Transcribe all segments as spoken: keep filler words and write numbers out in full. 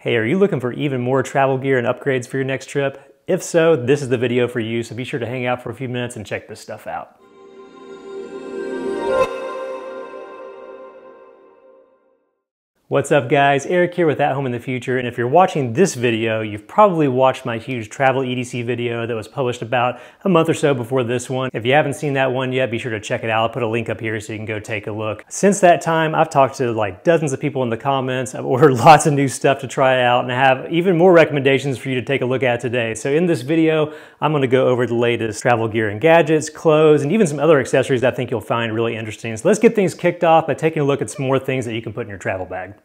Hey, are you looking for even more travel gear and upgrades for your next trip? If so, this is the video for you, so be sure to hang out for a few minutes and check this stuff out. What's up guys, Eric here with At Home In The Future, and if you're watching this video, you've probably watched my huge travel E D C video that was published about a month or so before this one. If you haven't seen that one yet, be sure to check it out. I'll put a link up here so you can go take a look. Since that time, I've talked to like dozens of people in the comments. I've ordered lots of new stuff to try out, and I have even more recommendations for you to take a look at today. So in this video, I'm gonna go over the latest travel gear and gadgets, clothes, and even some other accessories that I think you'll find really interesting. So let's get things kicked off by taking a look at some more things that you can put in your travel bag.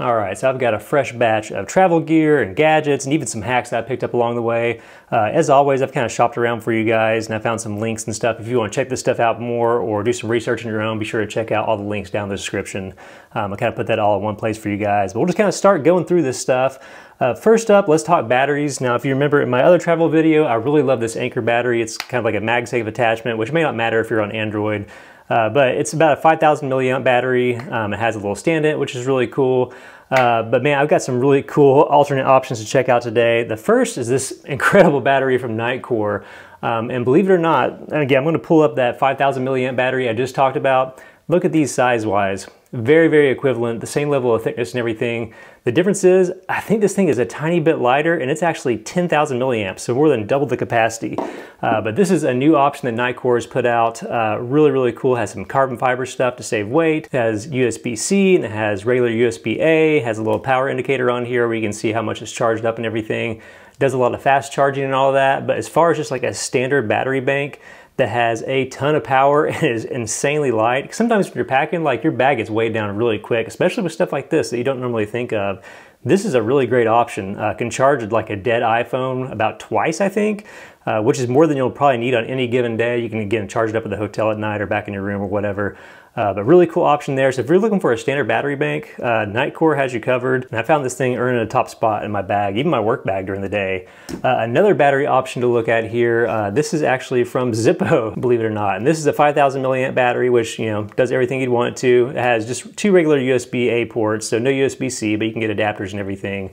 All right, so I've got a fresh batch of travel gear and gadgets and even some hacks that I picked up along the way. Uh, as always, I've kind of shopped around for you guys and I found some links and stuff. If you want to check this stuff out more or do some research on your own, be sure to check out all the links down in the description. Um, I kind of put that all in one place for you guys, but we'll just kind of start going through this stuff. Uh, first up, let's talk batteries. Now, if you remember in my other travel video, I really love this Anker battery. It's kind of like a MagSafe attachment, which may not matter if you're on Android. Uh, but it's about a five thousand milliamp battery. Um, it has a little stand in it, which is really cool. Uh, but man, I've got some really cool alternate options to check out today. The first is this incredible battery from Nitecore. Um, and believe it or not, and again, I'm gonna pull up that five thousand milliamp battery I just talked about. Look at these size-wise. Very, very equivalent, the same level of thickness and everything. The difference is, I think this thing is a tiny bit lighter and it's actually ten thousand milliamps, so more than double the capacity. Uh, but this is a new option that Nitecore has put out. Uh, really, really cool. It has some carbon fiber stuff to save weight. It has U S B C and it has regular U S B A. It has a little power indicator on here where you can see how much it's charged up and everything. It does a lot of fast charging and all that, but as far as just like a standard battery bank, that has a ton of power and is insanely light. Sometimes when you're packing, like your bag gets weighed down really quick, especially with stuff like this that you don't normally think of. This is a really great option. Uh, can charge like a dead iPhone about twice, I think, uh, which is more than you'll probably need on any given day. You can, again, charge it up at the hotel at night or back in your room or whatever. Uh, but really cool option there. So if you're looking for a standard battery bank, uh, Nitecore has you covered. And I found this thing earning a top spot in my bag, even my work bag during the day. Uh, another battery option to look at here, uh, this is actually from Zippo, believe it or not. And this is a five thousand milliamp battery, which, you know, does everything you'd want it to. It has just two regular U S B A ports, so no U S B C, but you can get adapters and everything.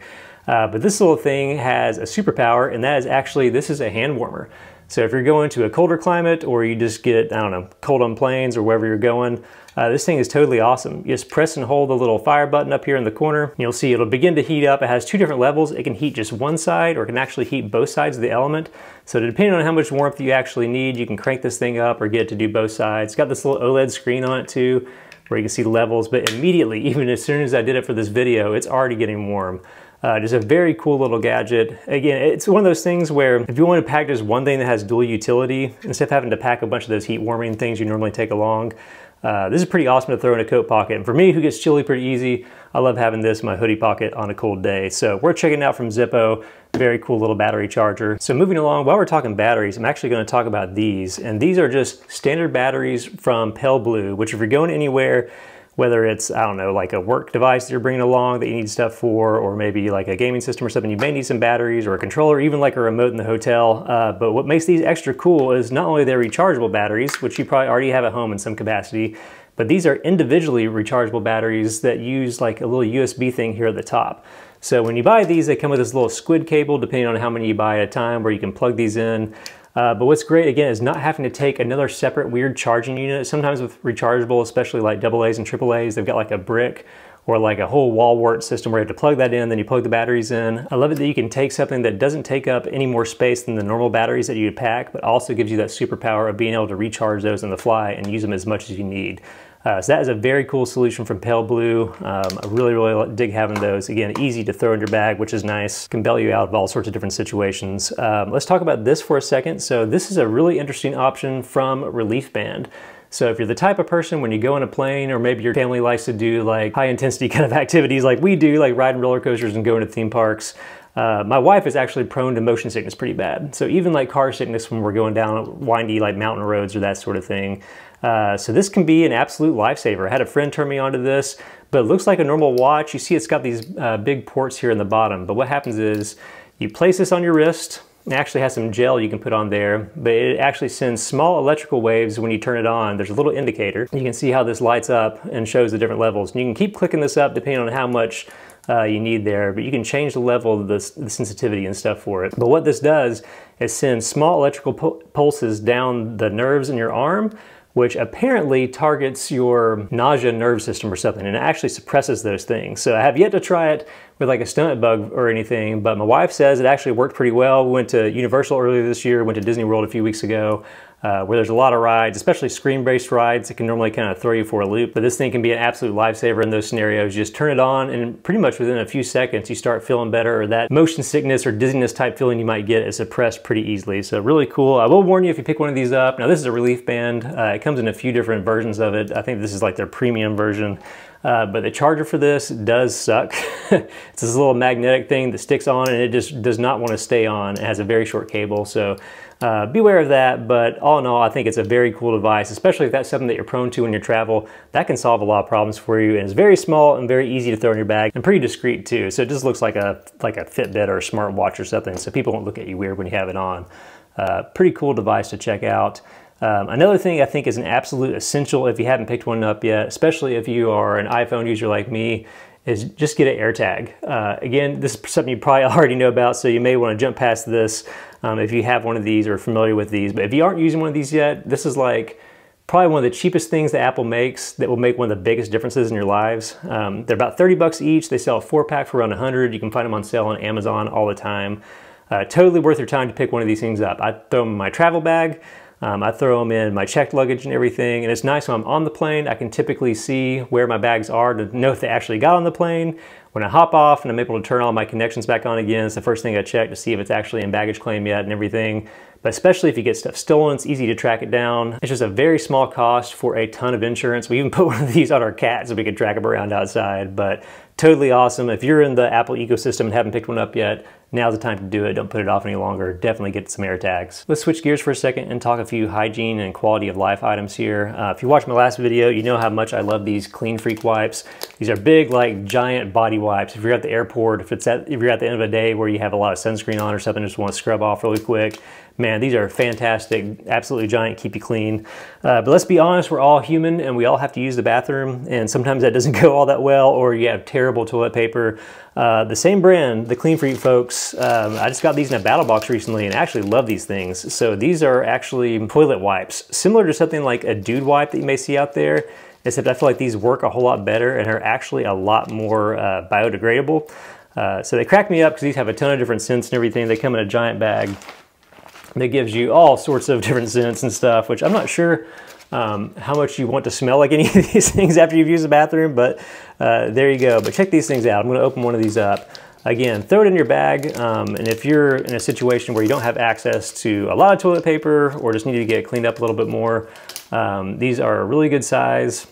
Uh, but this little thing has a superpower, and that is actually, this is a hand warmer. So if you're going to a colder climate or you just get, I don't know, cold on planes or wherever you're going, uh, this thing is totally awesome. You just press and hold the little fire button up here in the corner. You'll see it'll begin to heat up. It has two different levels. It can heat just one side or it can actually heat both sides of the element. So depending on how much warmth you actually need, you can crank this thing up or get it to do both sides. It's got this little OLED screen on it too, where you can see the levels, but immediately, even as soon as I did it for this video, it's already getting warm. Uh, just a very cool little gadget. Again, it's one of those things where if you want to pack just one thing that has dual utility, instead of having to pack a bunch of those heat warming things you normally take along, uh, this is pretty awesome to throw in a coat pocket. And for me, who gets chilly pretty easy, I love having this in my hoodie pocket on a cold day. So we're checking it out from Zippo. Very cool little battery charger. So moving along, while we're talking batteries, I'm actually going to talk about these. And these are just standard batteries from Pale Blue, which if you're going anywhere, whether it's, I don't know, like a work device that you're bringing along that you need stuff for, or maybe like a gaming system or something, you may need some batteries or a controller, even like a remote in the hotel. Uh, but what makes these extra cool is not only they're rechargeable batteries, which you probably already have at home in some capacity, but these are individually rechargeable batteries that use like a little U S B thing here at the top. So when you buy these, they come with this little squid cable, depending on how many you buy at a time, where you can plug these in. Uh, but what's great, again, is not having to take another separate weird charging unit. Sometimes with rechargeable, especially like double A's and triple A's, they've got like a brick or like a whole wall wart system where you have to plug that in, then you plug the batteries in. I love it that you can take something that doesn't take up any more space than the normal batteries that you would pack, but also gives you that superpower of being able to recharge those on the fly and use them as much as you need. Uh, so that is a very cool solution from Pale Blue. Um, I really, really dig having those. Again, easy to throw in your bag, which is nice. Can bail you out of all sorts of different situations. Um, let's talk about this for a second. So this is a really interesting option from Reliefband. So if you're the type of person when you go on a plane or maybe your family likes to do like high intensity kind of activities like we do, like riding roller coasters and going to theme parks. Uh, my wife is actually prone to motion sickness pretty bad. So even like car sickness when we're going down windy like mountain roads or that sort of thing. Uh, so this can be an absolute lifesaver. I had a friend turn me onto this, but it looks like a normal watch. You see it's got these uh, big ports here in the bottom, but what happens is you place this on your wrist. It actually has some gel you can put on there, but it actually sends small electrical waves when you turn it on. There's a little indicator. You can see how this lights up and shows the different levels. And you can keep clicking this up depending on how much uh, you need there, but you can change the level of the, the sensitivity and stuff for it. But what this does is send small electrical pu pulses down the nerves in your arm, which apparently targets your nausea nerve system or something, and it actually suppresses those things. So I have yet to try it with like a stomach bug or anything, but my wife says it actually worked pretty well. We went to Universal earlier this year, went to Disney World a few weeks ago, uh, where there's a lot of rides, especially screen-based rides that can normally kind of throw you for a loop, but this thing can be an absolute lifesaver in those scenarios. You just turn it on and pretty much within a few seconds, you start feeling better, or that motion sickness or dizziness type feeling you might get is suppressed pretty easily. So really cool. I will warn you if you pick one of these up. Now this is a Reliefband. Uh, it comes in a few different versions of it. I think this is like their premium version. Uh, but the charger for this does suck. It's this little magnetic thing that sticks on and it just does not want to stay on. It has a very short cable, so uh, beware of that. But all in all, I think it's a very cool device, especially if that's something that you're prone to in your travel. That can solve a lot of problems for you, and it's very small and very easy to throw in your bag and pretty discreet too. So it just looks like a, like a Fitbit or a smartwatch or something, so people won't look at you weird when you have it on. Uh, pretty cool device to check out. Um, another thing I think is an absolute essential if you haven't picked one up yet, especially if you are an iPhone user like me, is just get an AirTag. Uh, again, this is something you probably already know about, so you may want to jump past this um, if you have one of these or are familiar with these. But if you aren't using one of these yet, this is like probably one of the cheapest things that Apple makes that will make one of the biggest differences in your lives. Um, they're about thirty bucks each. They sell a four pack for around one hundred. You can find them on sale on Amazon all the time. Uh, totally worth your time to pick one of these things up. I throw them in my travel bag. Um, I throw them in my checked luggage and everything, and it's nice when I'm on the plane. I can typically see where my bags are to know if they actually got on the plane. When I hop off and I'm able to turn all my connections back on again, it's the first thing I check to see if it's actually in baggage claim yet and everything. But especially if you get stuff stolen, it's easy to track it down. It's just a very small cost for a ton of insurance. We even put one of these on our cat so we could track them around outside, but totally awesome. If you're in the Apple ecosystem and haven't picked one up yet, now's the time to do it. Don't put it off any longer. Definitely get some AirTags. Let's switch gears for a second and talk a few hygiene and quality of life items here. Uh, if you watched my last video, you know how much I love these Clean Freak wipes. These are big, like giant body wipes. If you're at the airport, if it's at, if you're at the end of a day where you have a lot of sunscreen on or something, just want to scrub off really quick. Man, these are fantastic, absolutely giant, keep you clean. Uh, but let's be honest, we're all human and we all have to use the bathroom, and sometimes that doesn't go all that well, or you have terrible toilet paper. Uh, the same brand, the Clean Freak folks, um, I just got these in a battle box recently and actually love these things. So these are actually toilet wipes, similar to something like a dude wipe that you may see out there, except I feel like these work a whole lot better and are actually a lot more uh, biodegradable. Uh, so they crack me up because these have a ton of different scents and everything. They come in a giant bag that gives you all sorts of different scents and stuff, which I'm not sure um, how much you want to smell like any of these things after you've used the bathroom, but uh, there you go. But check these things out. I'm gonna open one of these up. Again, throw it in your bag, um, and if you're in a situation where you don't have access to a lot of toilet paper or just need to get cleaned up a little bit more, um, these are a really good size.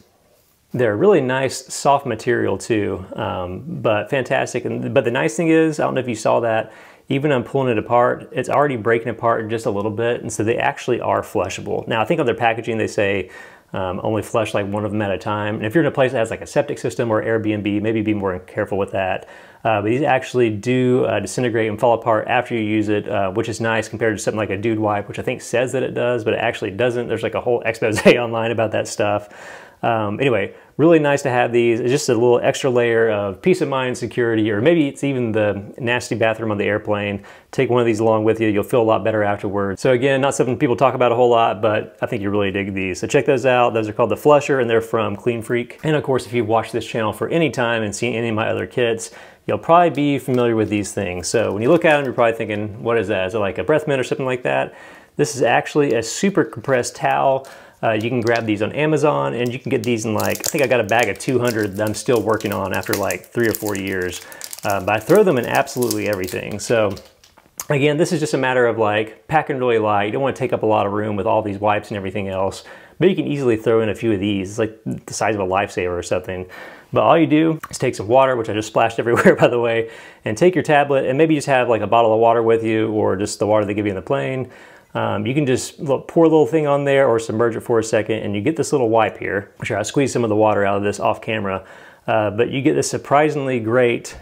They're a really nice soft material too, um, but fantastic. And, but the nice thing is, I don't know if you saw that, even I'm pulling it apart, it's already breaking apart just a little bit, and so they actually are flushable. Now, I think on their packaging they say um, only flush like one of them at a time, and if you're in a place that has like a septic system or Airbnb, maybe be more careful with that. Uh, but these actually do uh, disintegrate and fall apart after you use it, uh, which is nice compared to something like a dude wipe, which I think says that it does, but it actually doesn't. There's like a whole expose online about that stuff. Um, anyway, really nice to have these. It's just a little extra layer of peace of mind, security, or maybe it's even the nasty bathroom on the airplane. Take one of these along with you. You'll feel a lot better afterwards. So again, not something people talk about a whole lot, but I think you really dig these. So check those out. Those are called the Flusher, and they're from Clean Freak. And of course, if you've watched this channel for any time and seen any of my other kits, you'll probably be familiar with these things. So when you look at them, you're probably thinking, what is that? Is it like a breath mint or something like that? This is actually a super compressed towel. Uh, you can grab these on Amazon, and you can get these in like, I think I got a bag of two hundred that I'm still working on after like three or four years. Uh, but I throw them in absolutely everything. So again, this is just a matter of like packing really light. You don't want to take up a lot of room with all these wipes and everything else, but you can easily throw in a few of these. It's like the size of a lifesaver or something. But all you do is take some water, which I just splashed everywhere, by the way, and take your tablet and maybe just have like a bottle of water with you, or just the water they give you in the plane. Um, you can just look, pour a little thing on there or submerge it for a second, and you get this little wipe here. I'm sure I squeezed some of the water out of this off camera, uh, but you get this surprisingly great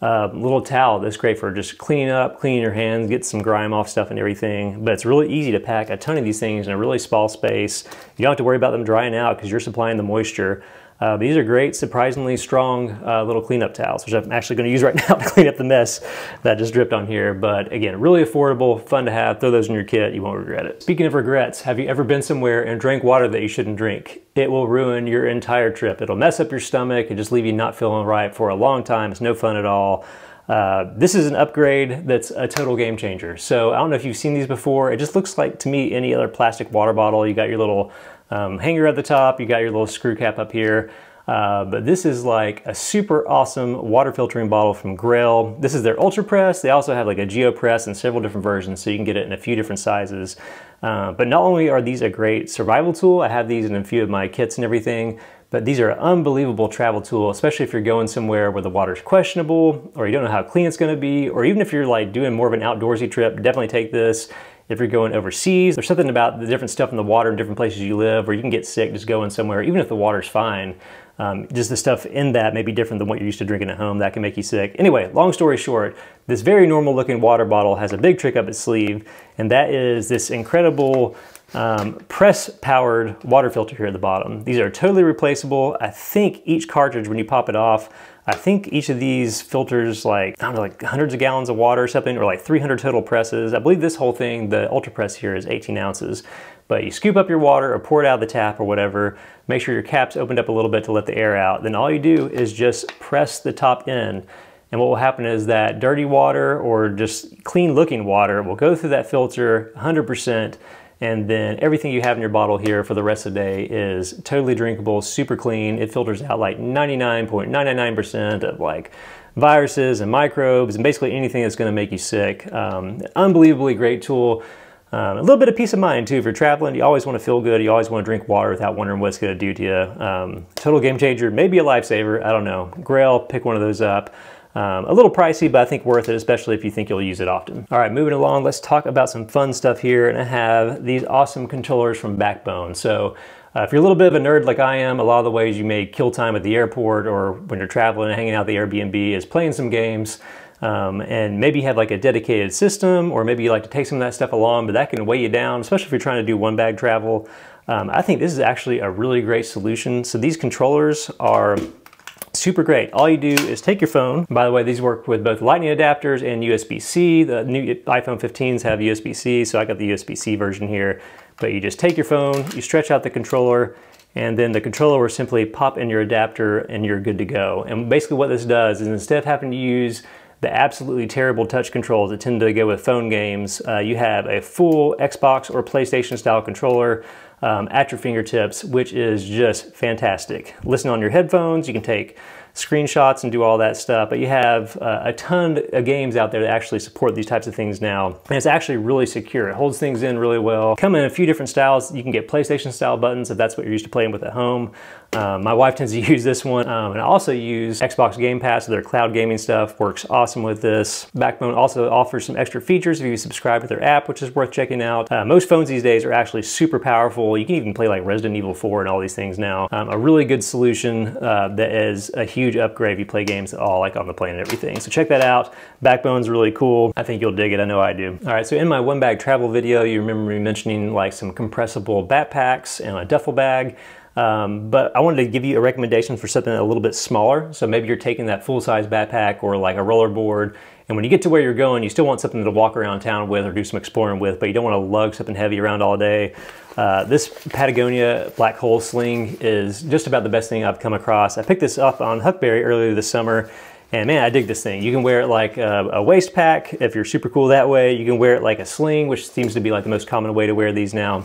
Uh, little towel that's great for just cleaning up, cleaning your hands, get some grime off stuff and everything. But it's really easy to pack a ton of these things in a really small space. You don't have to worry about them drying out because you're supplying the moisture. Uh, these are great, surprisingly strong uh, little cleanup towels, which I'm actually gonna use right now to clean up the mess that just dripped on here. But again, really affordable, fun to have. Throw those in your kit, you won't regret it. Speaking of regrets, have you ever been somewhere and drank water that you shouldn't drink? It will ruin your entire trip. It'll mess up your stomach and just leave you not feeling right for a long time. It's no fun at all. Uh, this is an upgrade that's a total game changer. So I don't know if you've seen these before. It just looks like, to me, any other plastic water bottle. You got your little um, hanger at the top, you got your little screw cap up here. Uh, but this is like a super awesome water filtering bottle from GRAYL. This is their Ultra Press. They also have like a Geo Press and several different versions, so you can get it in a few different sizes. Uh, but not only are these a great survival tool, I have these in a few of my kits and everything, but these are an unbelievable travel tool, especially if you're going somewhere where the water's questionable, or you don't know how clean it's gonna be, or even if you're like doing more of an outdoorsy trip, definitely take this. If you're going overseas, there's something about the different stuff in the water in different places you live, or you can get sick just going somewhere, even if the water's fine. Um, just the stuff in that may be different than what you're used to drinking at home. That can make you sick. Anyway, long story short, this very normal looking water bottle has a big trick up its sleeve, and that is this incredible Um, press powered water filter here at the bottom. These are totally replaceable. I think each cartridge, when you pop it off, I think each of these filters like, I don't know, like hundreds of gallons of water or something, or like three hundred total presses. I believe this whole thing, the Ultra Press here, is eighteen ounces. But you scoop up your water or pour it out of the tap or whatever, make sure your cap's opened up a little bit to let the air out. Then all you do is just press the top end. And what will happen is that dirty water or just clean looking water will go through that filter one hundred percent. And then everything you have in your bottle here for the rest of the day is totally drinkable, super clean. It filters out like ninety-nine point nine nine nine percent of like viruses and microbes and basically anything that's gonna make you sick. Um, unbelievably great tool. Um, a little bit of peace of mind too. If you're traveling, you always wanna feel good. You always wanna drink water without wondering what it's gonna do to you. Um, total game changer, maybe a lifesaver, I don't know. GRAYL, pick one of those up. Um, a little pricey, but I think worth it, especially if you think you'll use it often. All right, moving along, let's talk about some fun stuff here. And I have these awesome controllers from Backbone. So uh, if you're a little bit of a nerd like I am, a lot of the ways you may kill time at the airport or when you're traveling and hanging out at the Airbnb is playing some games. Um, and maybe you have like a dedicated system, or maybe you like to take some of that stuff along, but that can weigh you down, especially if you're trying to do one bag travel. Um, I think this is actually a really great solution. So these controllers are super great. All you do is take your phone. By the way, these work with both lightning adapters and U S B C. The new iPhone fifteens have U S B C, so I got the U S B C version here. But you just take your phone, you stretch out the controller, and then the controller will simply pop in your adapter and you're good to go. And basically what this does is instead of having to use the absolutely terrible touch controls that tend to go with phone games, uh, you have a full Xbox or PlayStation style controller Um, at your fingertips, which is just fantastic. Listen on your headphones, you can take screenshots and do all that stuff, but you have uh, a ton of games out there that actually support these types of things now. And it's actually really secure. It holds things in really well. Come in a few different styles. You can get PlayStation style buttons if that's what you're used to playing with at home. Um, my wife tends to use this one. Um, and I also use Xbox Game Pass, so their cloud gaming stuff works awesome with this. Backbone also offers some extra features if you subscribe to their app, which is worth checking out. Uh, most phones these days are actually super powerful. You can even play like Resident Evil four and all these things now. Um, a really good solution uh, that is a huge upgrade if you play games at all, like on the plane and everything. So check that out. Backbone's really cool. I think you'll dig it. I know I do. All right, so in my one bag travel video, you remember me mentioning like some compressible backpacks and a duffel bag. Um, but I wanted to give you a recommendation for something a little bit smaller. So maybe you're taking that full-size backpack or like a roller board, and when you get to where you're going, you still want something to walk around town with or do some exploring with, but you don't want to lug something heavy around all day. Uh, this Patagonia Black Hole Sling is just about the best thing I've come across. I picked this up on Huckberry earlier this summer, and man, I dig this thing. You can wear it like a, a waist pack if you're super cool that way. You can wear it like a sling, which seems to be like the most common way to wear these now.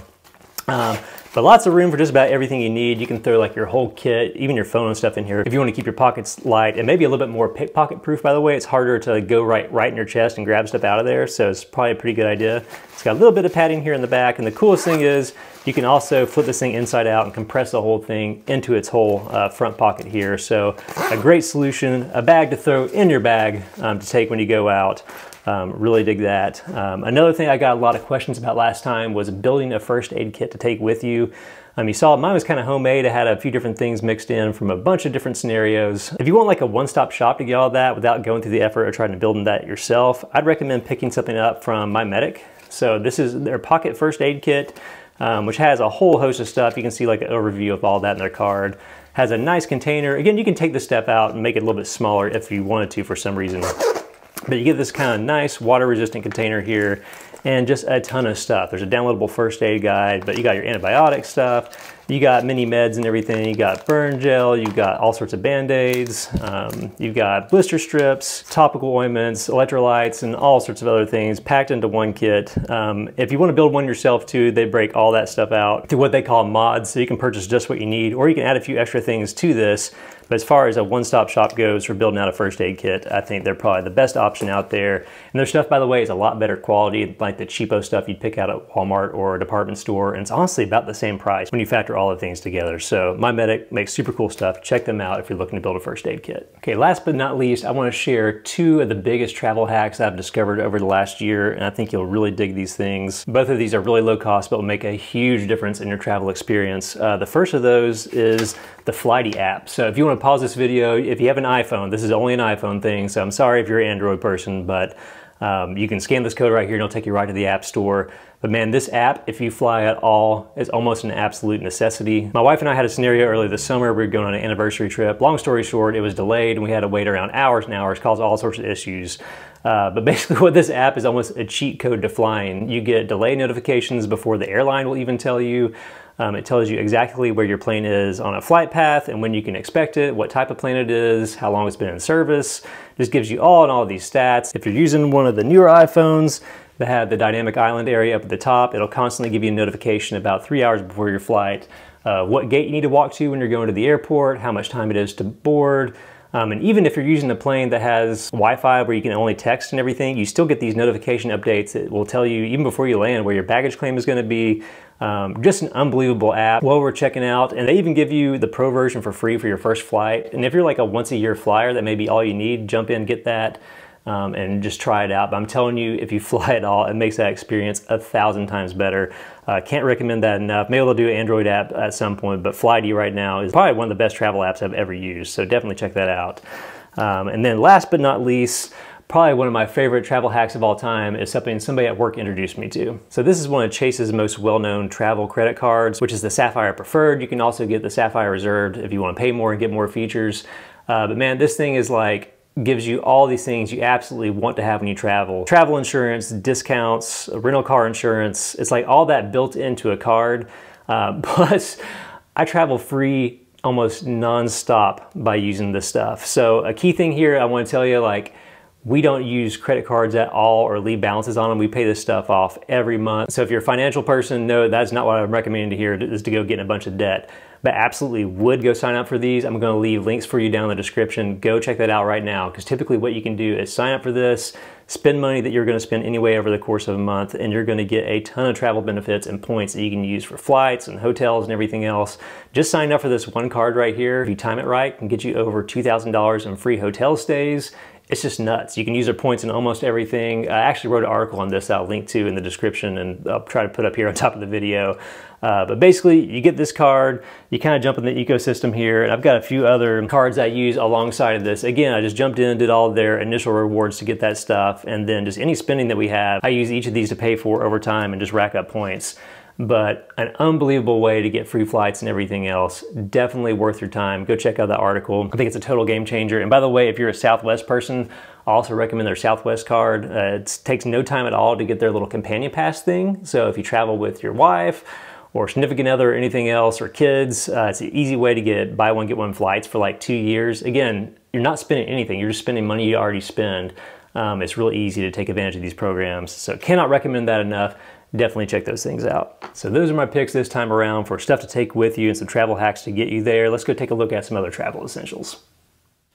Um, but lots of room for just about everything you need. You can throw like your whole kit, even your phone and stuff in here if you want to keep your pockets light, and maybe a little bit more pickpocket proof, by the way. It's harder to go right, right in your chest and grab stuff out of there, so it's probably a pretty good idea. It's got a little bit of padding here in the back, and the coolest thing is you can also flip this thing inside out and compress the whole thing into its whole uh, front pocket here. So a great solution, a bag to throw in your bag um, to take when you go out. Um, really dig that. Um, another thing I got a lot of questions about last time was building a first aid kit to take with you. Um, you saw mine was kind of homemade. I had a few different things mixed in from a bunch of different scenarios. If you want like a one-stop shop to get all that without going through the effort of trying to build that yourself, I'd recommend picking something up from MyMedic. So this is their pocket first aid kit, um, which has a whole host of stuff. You can see like an overview of all that in their card. Has a nice container. Again, you can take this step out and make it a little bit smaller if you wanted to for some reason. But you get this kind of nice water-resistant container here and just a ton of stuff. There's a downloadable first aid guide, but you got your antibiotic stuff, you got mini meds and everything, you got burn gel, you got all sorts of band-aids, um, you've got blister strips, topical ointments, electrolytes, and all sorts of other things packed into one kit. Um, if you want to build one yourself too, they break all that stuff out to what they call mods, so you can purchase just what you need, or you can add a few extra things to this. But as far as a one-stop shop goes for building out a first aid kit, I think they're probably the best option out there. And their stuff, by the way, is a lot better quality, like the cheapo stuff you'd pick out at Walmart or a department store. And it's honestly about the same price when you factor all the things together. So MyMedic makes super cool stuff. Check them out if you're looking to build a first aid kit. Okay, last but not least, I want to share two of the biggest travel hacks I've discovered over the last year. And I think you'll really dig these things. Both of these are really low cost, but will make a huge difference in your travel experience. Uh, the first of those is the Flighty app. So if you want to pause this video, if you have an iPhone, this is only an iPhone thing, so I'm sorry if you're an Android person, but um, you can scan this code right here and it'll take you right to the App Store. But man, this app, if you fly at all, is almost an absolute necessity. My wife and I had a scenario earlier this summer. We were going on an anniversary trip. Long story short, it was delayed and we had to wait around hours and hours, caused all sorts of issues. Uh, but basically what this app is, almost a cheat code to flying. You get delay notifications before the airline will even tell you. Um, it tells you exactly where your plane is on a flight path and when you can expect it, what type of plane it is, how long it's been in service. This gives you all and all of these stats. If you're using one of the newer iPhones that have the Dynamic Island area up at the top, it'll constantly give you a notification about three hours before your flight, uh, what gate you need to walk to when you're going to the airport, how much time it is to board. Um, and even if you're using a plane that has Wi-Fi where you can only text and everything, you still get these notification updates that will tell you even before you land where your baggage claim is going to be. Um, just an unbelievable app. Well, we're checking out, and they even give you the pro version for free for your first flight. And if you're like a once a year flyer, that may be all you need. Jump in, get that, um, and just try it out. But I'm telling you, if you fly at all, it makes that experience a thousand times better. Uh, can't recommend that enough. Maybe they'll do an Android app at some point, but Flighty right now is probably one of the best travel apps I've ever used. So definitely check that out. Um, and then last but not least, probably one of my favorite travel hacks of all time is something somebody at work introduced me to. So this is one of Chase's most well-known travel credit cards, which is the Sapphire Preferred. You can also get the Sapphire Reserved if you want to pay more and get more features. Uh, but man, this thing is like, gives you all these things you absolutely want to have when you travel. Travel insurance, discounts, rental car insurance. It's like all that built into a card. Uh, plus, I travel free almost nonstop by using this stuff. So a key thing here I want to tell you, like, we don't use credit cards at all or leave balances on them. We pay this stuff off every month. So if you're a financial person, no, that's not what I'm recommending to hear, is to go get in a bunch of debt. But absolutely would go sign up for these. I'm gonna leave links for you down in the description. Go check that out right now, because typically what you can do is sign up for this, spend money that you're gonna spend anyway over the course of a month, and you're gonna get a ton of travel benefits and points that you can use for flights and hotels and everything else. Just sign up for this one card right here. If you time it right, it can get you over two thousand dollars in free hotel stays. It's just nuts. You can use their points in almost everything. I actually wrote an article on this that I'll link to in the description, and I'll try to put up here on top of the video. Uh, but basically, you get this card, you kind of jump in the ecosystem here, and I've got a few other cards I use alongside of this. Again, I just jumped in, did all their initial rewards to get that stuff, and then just any spending that we have, I use each of these to pay for over time and just rack up points. But an unbelievable way to get free flights and everything else. Definitely worth your time. Go check out that article. I think it's a total game changer. And by the way, if you're a Southwest person, I also recommend their Southwest card. Uh, it takes no time at all to get their little companion pass thing. So if you travel with your wife or significant other or anything else, or kids, uh, it's an easy way to get buy one, get one flights for like two years. Again, you're not spending anything. You're just spending money you already spend. Um, it's really easy to take advantage of these programs. So cannot recommend that enough. Definitely check those things out. So those are my picks this time around for stuff to take with you and some travel hacks to get you there. Let's go take a look at some other travel essentials.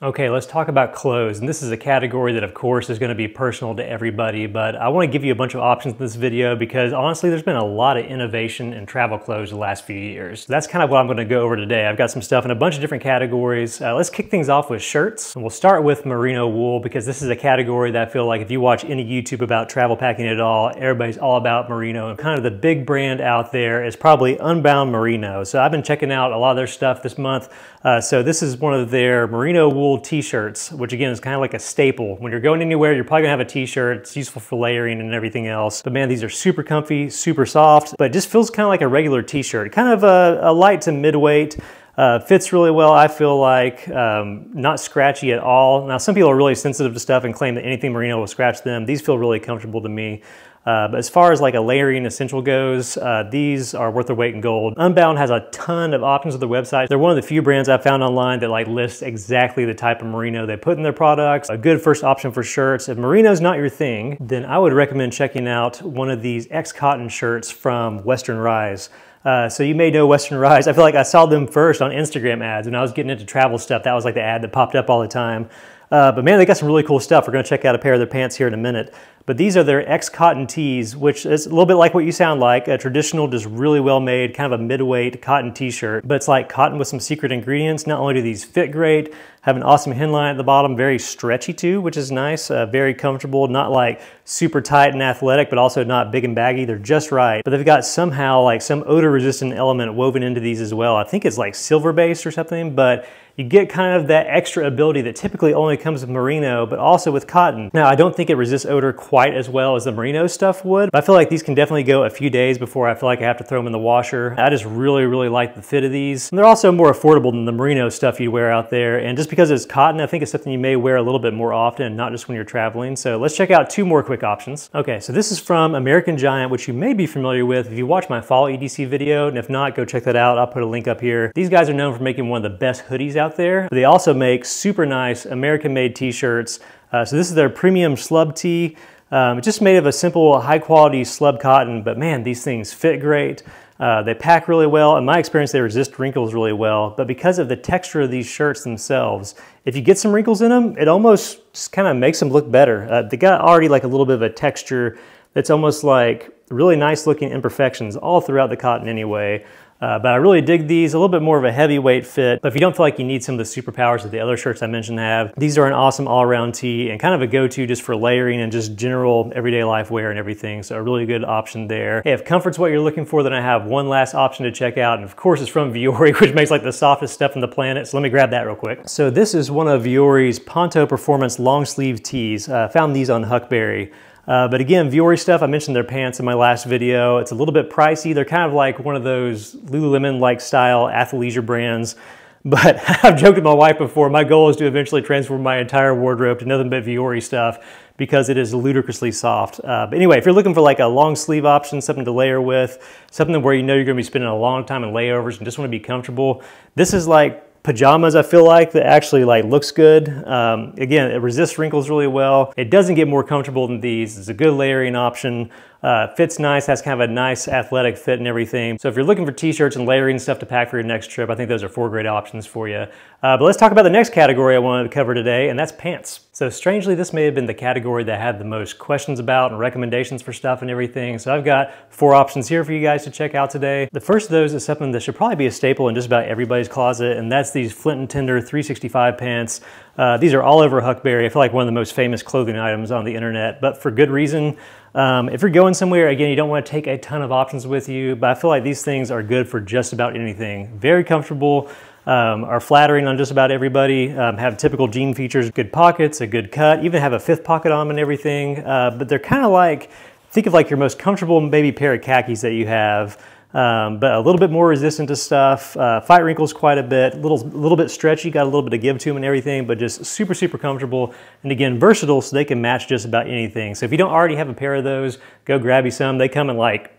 Okay, let's talk about clothes. And this is a category that of course is gonna be personal to everybody, but I wanna give you a bunch of options in this video because honestly, there's been a lot of innovation in travel clothes the last few years. That's kind of what I'm gonna go over today. I've got some stuff in a bunch of different categories. Uh, let's kick things off with shirts. And we'll start with merino wool because this is a category that I feel like if you watch any YouTube about travel packing at all, everybody's all about merino. And kind of the big brand out there is probably Unbound Merino. So I've been checking out a lot of their stuff this month. Uh, so this is one of their merino wool t-shirts, which again is kind of like a staple. When you're going anywhere, you're probably gonna have a t-shirt. It's useful for layering and everything else. But man, these are super comfy, super soft, but it just feels kind of like a regular t-shirt, kind of a, a light to mid-weight. Uh, fits really well, I feel like, um, not scratchy at all. Now, some people are really sensitive to stuff and claim that anything merino will scratch them. These feel really comfortable to me. Uh, but as far as like a layering essential goes, uh, these are worth their weight in gold. Unbound has a ton of options on their website. They're one of the few brands I've found online that like lists exactly the type of merino they put in their products. A good first option for shirts. If merino's not your thing, then I would recommend checking out one of these X-Cotton shirts from Western Rise. Uh, so you may know Western Rise. I feel like I saw them first on Instagram ads when I was getting into travel stuff. That was like the ad that popped up all the time. Uh, but man, they got some really cool stuff. We're gonna check out a pair of their pants here in a minute. But these are their X-Cotton tees, which is a little bit like what you sound like, a traditional, just really well-made, kind of a mid-weight cotton t-shirt. But it's like cotton with some secret ingredients. Not only do these fit great, have an awesome hemline at the bottom, very stretchy too, which is nice, uh, very comfortable, not like super tight and athletic, but also not big and baggy. They're just right. But they've got somehow like some odor-resistant element woven into these as well. I think it's like silver-based or something, but you get kind of that extra ability that typically only comes with merino, but also with cotton. Now, I don't think it resists odor quite as well as the merino stuff would, but I feel like these can definitely go a few days before I feel like I have to throw them in the washer. I just really, really like the fit of these. And they're also more affordable than the merino stuff you wear out there. And just because it's cotton, I think it's something you may wear a little bit more often, not just when you're traveling. So let's check out two more quick options. Okay, so this is from American Giant, which you may be familiar with if you watch my fall E D C video. And if not, go check that out. I'll put a link up here. These guys are known for making one of the best hoodies out there. They also make super nice American-made t-shirts. Uh, so this is their premium slub tee. Um, it's just made of a simple, high-quality slub cotton, but man, these things fit great. Uh, they pack really well. In my experience, they resist wrinkles really well, but because of the texture of these shirts themselves, if you get some wrinkles in them, it almost just kind of makes them look better. Uh, they got already like a little bit of a texture that's almost like really nice-looking imperfections all throughout the cotton anyway. Uh, but I really dig these, a little bit more of a heavyweight fit. But if you don't feel like you need some of the superpowers that the other shirts I mentioned have, these are an awesome all-around tee and kind of a go-to just for layering and just general everyday life wear and everything. So a really good option there. Hey, if comfort's what you're looking for, then I have one last option to check out. And of course it's from Vuori, which makes like the softest stuff on the planet. So let me grab that real quick. So this is one of Vuori's Ponto Performance long sleeve tees. Uh, found these on Huckberry. Uh, but again, Vuori stuff, I mentioned their pants in my last video. It's a little bit pricey. They're kind of like one of those Lululemon-like style athleisure brands. But I've joked with my wife before, my goal is to eventually transform my entire wardrobe to nothing but Vuori stuff because it is ludicrously soft. Uh, but anyway, if you're looking for like a long sleeve option, something to layer with, something where you know you're gonna be spending a long time in layovers and just wanna be comfortable, this is like pajamas, I feel like, that actually like looks good. Um, again, it resists wrinkles really well. It doesn't get more comfortable than these. It's a good layering option. Uh, fits nice, has kind of a nice athletic fit and everything. So if you're looking for t-shirts and layering stuff to pack for your next trip, I think those are four great options for you. Uh, but let's talk about the next category I wanted to cover today, and that's pants. So strangely, this may have been the category that I had the most questions about and recommendations for stuff and everything. So I've got four options here for you guys to check out today. The first of those is something that should probably be a staple in just about everybody's closet, and that's these Flint and Tinder three sixty-five pants. Uh, these are all over Huckberry. I feel like one of the most famous clothing items on the internet, but for good reason. Um, if you're going somewhere, again, you don't want to take a ton of options with you, but I feel like these things are good for just about anything. Very comfortable, um, are flattering on just about everybody, um, have typical jean features, good pockets, a good cut, even have a fifth pocket on them and everything. Uh, but they're kind of like, think of like your most comfortable maybe pair of khakis that you have. Um, but a little bit more resistant to stuff, uh, fight wrinkles quite a bit, little, little bit stretchy, got a little bit of give to them and everything, but just super, super comfortable. And again, versatile, so they can match just about anything. So if you don't already have a pair of those, go grab you some. They come in like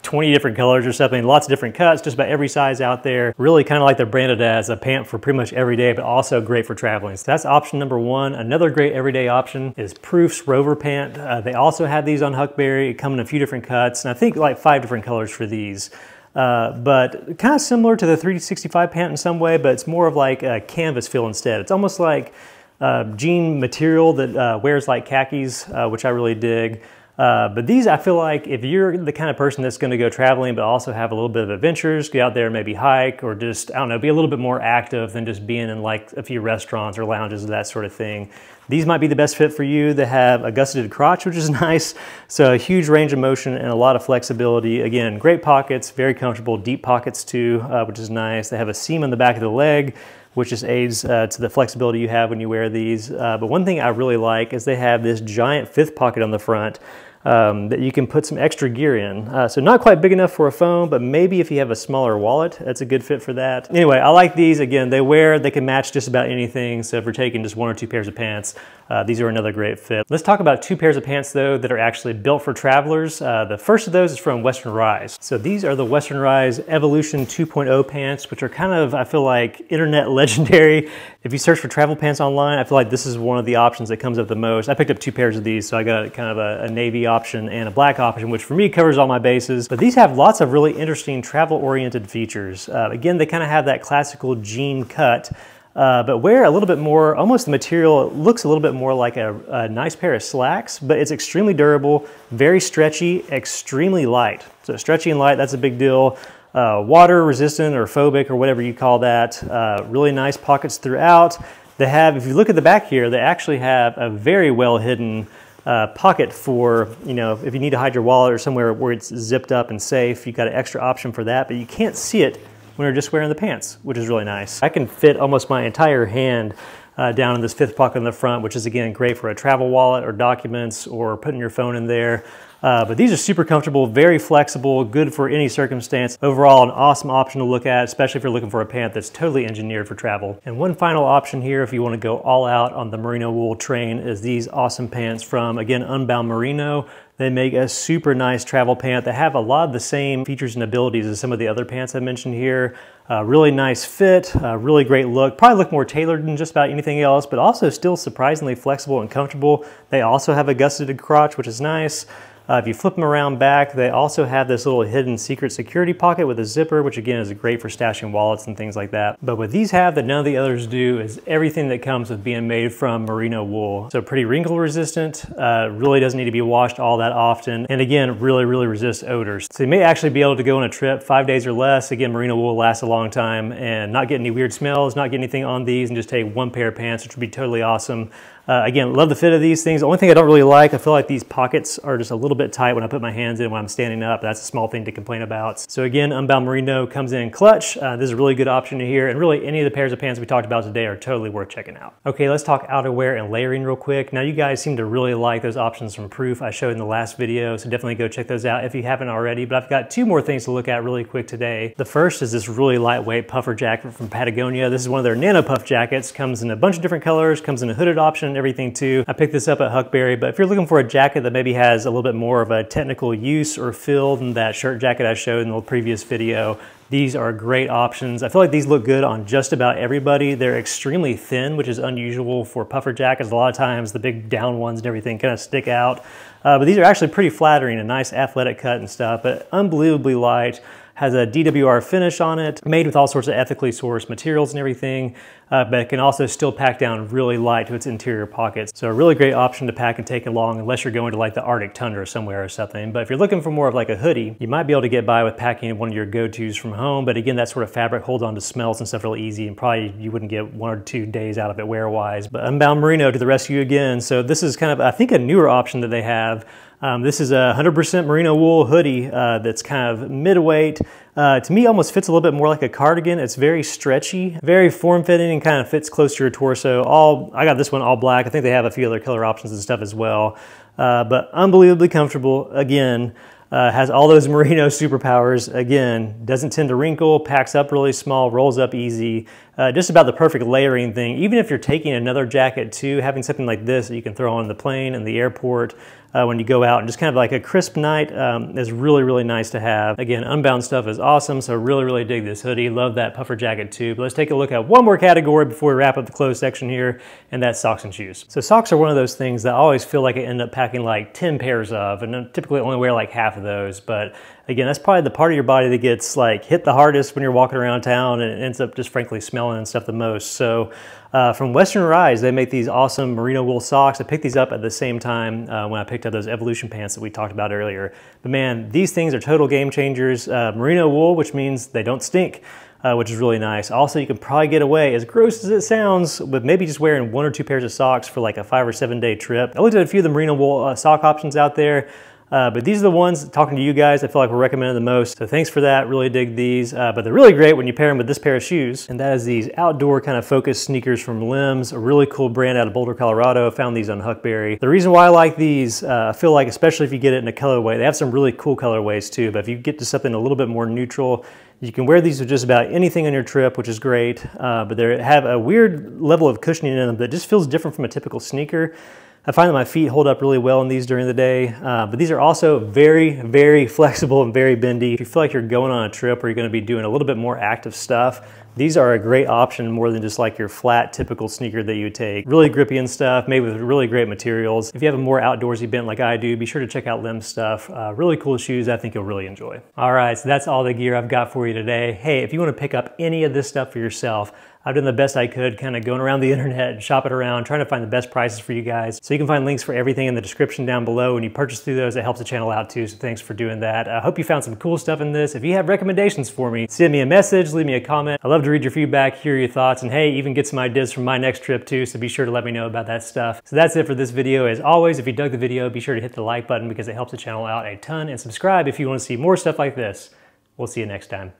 twenty different colors or something, lots of different cuts, just about every size out there. Really kind of like they're branded as a pant for pretty much every day, but also great for traveling. So that's option number one. Another great everyday option is Proof's Rover Pant. Uh, they also have these on Huckberry, come in a few different cuts, and I think like five different colors for these. Uh, but kind of similar to the three sixty-five pant in some way, but it's more of like a canvas feel instead. It's almost like uh, jean material that uh, wears like khakis, uh, which I really dig. Uh, but these, I feel like if you're the kind of person that's going to go traveling, but also have a little bit of adventures, get out there, maybe hike, or just, I don't know, be a little bit more active than just being in like a few restaurants or lounges or that sort of thing. These might be the best fit for you. They have a gusseted crotch, which is nice. So a huge range of motion and a lot of flexibility. Again, great pockets, very comfortable, deep pockets too, uh, which is nice. They have a seam on the back of the leg, which just aids uh, to the flexibility you have when you wear these. Uh, but one thing I really like is they have this giant fifth pocket on the front. um, that you can put some extra gear in. Uh, so not quite big enough for a phone, but maybe if you have a smaller wallet, that's a good fit for that. Anyway, I like these. Again, they wear, they can match just about anything. So if you're taking just one or two pairs of pants, uh, these are another great fit. Let's talk about two pairs of pants though that are actually built for travelers. Uh, the first of those is from Western Rise. So these are the Western Rise Evolution two point oh pants, which are kind of, I feel like, internet legendary. If you search for travel pants online, I feel like this is one of the options that comes up the most. I picked up two pairs of these, so I got kind of a, a navy option and a black option, which for me covers all my bases. But these have lots of really interesting travel-oriented features. Uh, again, they kind of have that classical jean cut, Uh, but wear a little bit more, almost the material looks a little bit more like a, a nice pair of slacks, but it's extremely durable, very stretchy, extremely light. So stretchy and light, that's a big deal. Uh, water resistant or phobic or whatever you call that. Uh, really nice pockets throughout. They have, if you look at the back here, they actually have a very well hidden Uh, pocket for, you know, if you need to hide your wallet or somewhere where it's zipped up and safe, you've got an extra option for that, but you can't see it when you're just wearing the pants, which is really nice. I can fit almost my entire hand uh, down in this fifth pocket in the front, which is again great for a travel wallet or documents or putting your phone in there. Uh, but these are super comfortable, very flexible, good for any circumstance. Overall, an awesome option to look at, especially if you're looking for a pant that's totally engineered for travel. And one final option here, if you want to go all out on the merino wool train, is these awesome pants from, again, Unbound Merino. They make a super nice travel pant. They have a lot of the same features and abilities as some of the other pants I mentioned here. Uh, really nice fit, uh, really great look. Probably look more tailored than just about anything else, but also still surprisingly flexible and comfortable. They also have a gusseted crotch, which is nice. Uh, if you flip them around back, they also have this little hidden secret security pocket with a zipper, which again is great for stashing wallets and things like that. But what these have that none of the others do is everything that comes with being made from merino wool. So pretty wrinkle resistant, uh, really doesn't need to be washed all that often. And again, really, really resists odors. So you may actually be able to go on a trip five days or less. Again, merino wool lasts a long time and not get any weird smells, not get anything on these, and just take one pair of pants, which would be totally awesome. Uh, again, love the fit of these things. The only thing I don't really like, I feel like these pockets are just a little bit tight when I put my hands in when I'm standing up. That's a small thing to complain about. So again, Unbound Merino comes in clutch. Uh, this is a really good option here. And really any of the pairs of pants we talked about today are totally worth checking out. Okay, let's talk outerwear and layering real quick. Now you guys seem to really like those options from Proof I showed in the last video. So definitely go check those out if you haven't already. But I've got two more things to look at really quick today. The first is this really lightweight puffer jacket from Patagonia. This is one of their nano puff jackets. Comes in a bunch of different colors, comes in a hooded option, everything too. I picked this up at Huckberry, but if you're looking for a jacket that maybe has a little bit more of a technical use or feel than that shirt jacket I showed in the previous video, these are great options. I feel like these look good on just about everybody. They're extremely thin, which is unusual for puffer jackets. A lot of times the big down ones and everything kind of stick out, uh, but these are actually pretty flattering, a nice athletic cut and stuff, but unbelievably light. Has a D W R finish on it, made with all sorts of ethically sourced materials and everything, uh, but it can also still pack down really light to its interior pockets. So a really great option to pack and take along unless you're going to like the Arctic tundra somewhere or something. But if you're looking for more of like a hoodie, you might be able to get by with packing one of your go-tos from home. But again, that sort of fabric holds on to smells and stuff really easy, and probably you wouldn't get one or two days out of it wear-wise. But Unbound Merino to the rescue again. So this is kind of, I think, a newer option that they have. Um, this is a one hundred percent merino wool hoodie uh, that's kind of mid-weight. Uh, to me, almost fits a little bit more like a cardigan. It's very stretchy, very form-fitting, and kind of fits close to your torso. All I got this one all black. I think they have a few other color options and stuff as well. Uh, but unbelievably comfortable, again. Uh, has all those merino superpowers. Again, doesn't tend to wrinkle, packs up really small, rolls up easy. Uh, just about the perfect layering thing. Even if you're taking another jacket too, having something like this that you can throw on the plane and the airport uh, when you go out and just kind of like a crisp night um, is really, really nice to have. Again, Unbound stuff is awesome, so really, really dig this hoodie. Love that puffer jacket too. But let's take a look at one more category before we wrap up the clothes section here, and that's socks and shoes. So socks are one of those things that I always feel like I end up packing like ten pairs of, and I typically only wear like half of those, but again, that's probably the part of your body that gets like hit the hardest when you're walking around town, and it ends up just frankly smelling and stuff the most. So uh, from Western Rise, they make these awesome merino wool socks. I picked these up at the same time uh, when I picked up those Evolution pants that we talked about earlier. But man, these things are total game changers. Uh, merino wool, which means they don't stink. Uh, which is really nice. Also, you can probably get away, as gross as it sounds, with maybe just wearing one or two pairs of socks for like a five or seven day trip. I looked at a few of the merino wool uh, sock options out there. Uh, but these are the ones, talking to you guys, I feel like we're recommending the most. So thanks for that, really dig these. Uh, but they're really great when you pair them with this pair of shoes. And that is these outdoor kind of focused sneakers from LEMS, a really cool brand out of Boulder, Colorado. Found these on Huckberry. The reason why I like these, uh, I feel like, especially if you get it in a colorway, they have some really cool colorways too, but if you get to something a little bit more neutral, you can wear these with just about anything on your trip, which is great. Uh, but they have a weird level of cushioning in them that just feels different from a typical sneaker. I find that my feet hold up really well in these during the day, uh, but these are also very, very flexible and very bendy. If you feel like you're going on a trip or you're gonna be doing a little bit more active stuff, these are a great option more than just like your flat, typical sneaker that you would take. Really grippy and stuff, made with really great materials. If you have a more outdoorsy bent like I do, be sure to check out LEMS stuff. Uh, really cool shoes I think you'll really enjoy. All right, so that's all the gear I've got for you today. Hey, if you wanna pick up any of this stuff for yourself, I've done the best I could kind of going around the internet, shopping around, trying to find the best prices for you guys. So you can find links for everything in the description down below. When you purchase through those, it helps the channel out too, so thanks for doing that. I hope you found some cool stuff in this. If you have recommendations for me, send me a message, leave me a comment. I love to read your feedback, hear your thoughts, and hey, even get some ideas from my next trip too, so be sure to let me know about that stuff. So that's it for this video. As always, if you dug the video, be sure to hit the like button because it helps the channel out a ton, and subscribe if you want to see more stuff like this. We'll see you next time.